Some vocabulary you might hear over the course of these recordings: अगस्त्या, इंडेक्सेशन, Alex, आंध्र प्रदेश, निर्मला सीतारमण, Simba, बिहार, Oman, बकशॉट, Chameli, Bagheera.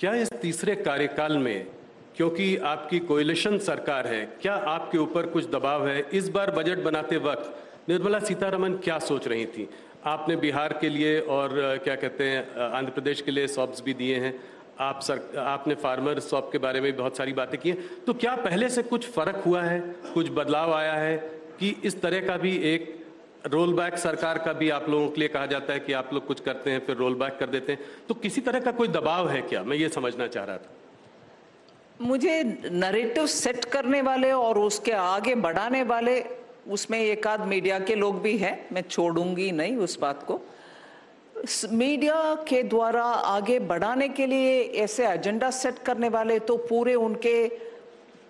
क्या इस तीसरे कार्यकाल में, क्योंकि आपकी कोएलिशन सरकार है, क्या आपके ऊपर कुछ दबाव है? इस बार बजट बनाते वक्त निर्मला सीतारमण क्या सोच रही थी? आपने बिहार के लिए और क्या कहते हैं आंध्र प्रदेश के लिए सॉप्स भी दिए हैं, आपने फार्मर सॉप के बारे में भी बहुत सारी बातें की हैं, तो क्या पहले से कुछ फर्क हुआ है, कुछ बदलाव आया है कि इस तरह का भी एक रोल बैक सरकार का भी आप लोगों के लिए कहा जाता है कि आप लोग कुछ करते हैं फिर रोल बैक कर देते हैं, तो किसी तरह का कोई दबाव है क्या? मैं ये समझना चाह रहा था। मुझे नरेटिव सेट करने वाले और उसके आगे बढ़ाने वाले, उसमें एक आध मीडिया के लोग भी हैं, मैं छोड़ूंगी नहीं उस बात को। मीडिया के द्वारा आगे बढ़ाने के लिए ऐसे एजेंडा सेट करने वाले तो पूरे उनके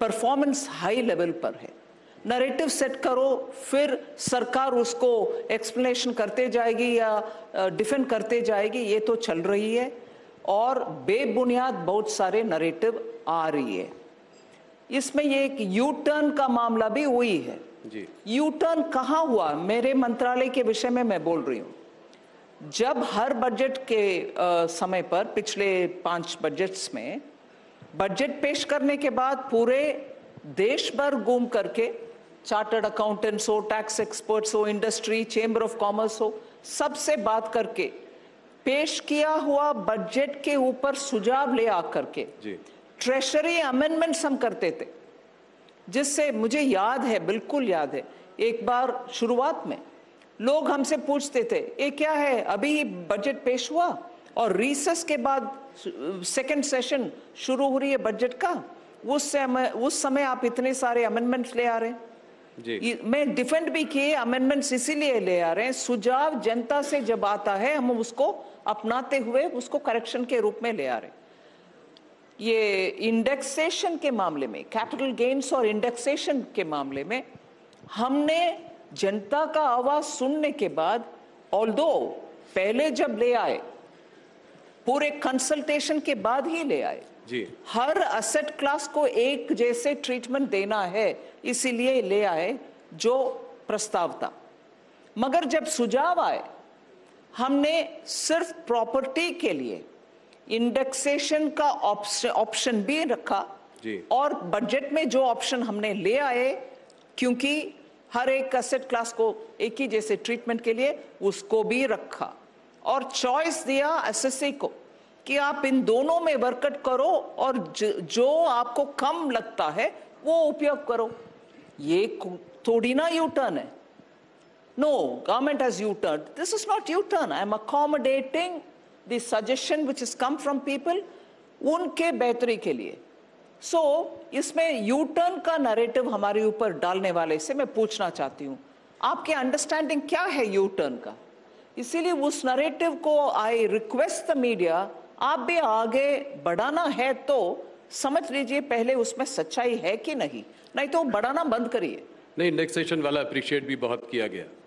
परफॉर्मेंस हाई लेवल पर है। नरेटिव सेट करो, फिर सरकार उसको एक्सप्लेनेशन करते जाएगी या डिफेंड करते जाएगी, ये तो चल रही है। और बेबुनियाद बहुत सारे नरेटिव आ रही है। इसमें ये एक यू टर्न का मामला भी हुई है जी। यू टर्न कहाँ हुआ? मेरे मंत्रालय के विषय में मैं बोल रही हूँ। जब हर बजट के समय पर पिछले 5 बजट्स में बजट पेश करने के बाद पूरे देश भर घूम करके चार्टर्ड अकाउंटेंट्स हो, टैक्स एक्सपर्ट्स हो, इंडस्ट्री, चेंबर ऑफ कॉमर्स हो, सबसे बात करके पेश किया हुआ बजट के ऊपर सुझाव ले आकर के ट्रेजरी अमेंडमेंट्स हम करते थे, जिससे मुझे याद है, बिल्कुल याद है, एक बार शुरुआत में लोग हमसे पूछते थे ये क्या है, अभी बजट पेश हुआ और रिसेस के बाद सेकंड सेशन शुरू हो रही है बजट का, उस समय आप इतने सारे अमेंडमेंट्स ले आ रहे हैं जी। मैं डिफेंड भी किए, अमेंडमेंट्स इसीलिए ले आ रहे हैं, सुझाव जनता से जब आता है हम उसको अपनाते हुए उसको करेक्शन के रूप में ले आ रहे हैं। ये इंडेक्सेशन के मामले में, कैपिटल गेन्स और इंडेक्सेशन के मामले में हमने जनता का आवाज सुनने के बाद, ऑल्दो पहले जब ले आए, पूरे कंसल्टेशन के बाद ही ले आए जी। हर एसेट क्लास को एक जैसे ट्रीटमेंट देना है इसीलिए ले आए जो प्रस्ताव था। मगर जब सुझाव आए, हमने सिर्फ प्रॉपर्टी के लिए इंडेक्सेशन का ऑप्शन भी रखा जी। और बजट में जो ऑप्शन हमने ले आए, क्योंकि हर एक एसेट क्लास को एक ही जैसे ट्रीटमेंट के लिए उसको भी रखा, और चॉइस दिया एसएससी को कि आप इन दोनों में वर्कआउट करो और जो आपको कम लगता है वो उपयोग करो। ये थोड़ी ना यू टर्न है। No, government has U turn. This is not U turn. I am accommodating the suggestion which has come from people उनके बेहतरी के लिए। सो इसमें यू टर्न का नैरेटिव हमारे ऊपर डालने वाले से मैं पूछना चाहती हूँ, आपके अंडरस्टैंडिंग क्या है यू टर्न का? इसीलिए उस नैरेटिव को आई रिक्वेस्ट द मीडिया, आप भी आगे बढ़ाना है तो समझ लीजिए पहले उसमें सच्चाई है कि नहीं, नहीं तो बढ़ाना बंद करिए। नहीं, इंडेक्सेशन वाला अप्रिशिएट भी बहुत किया गया।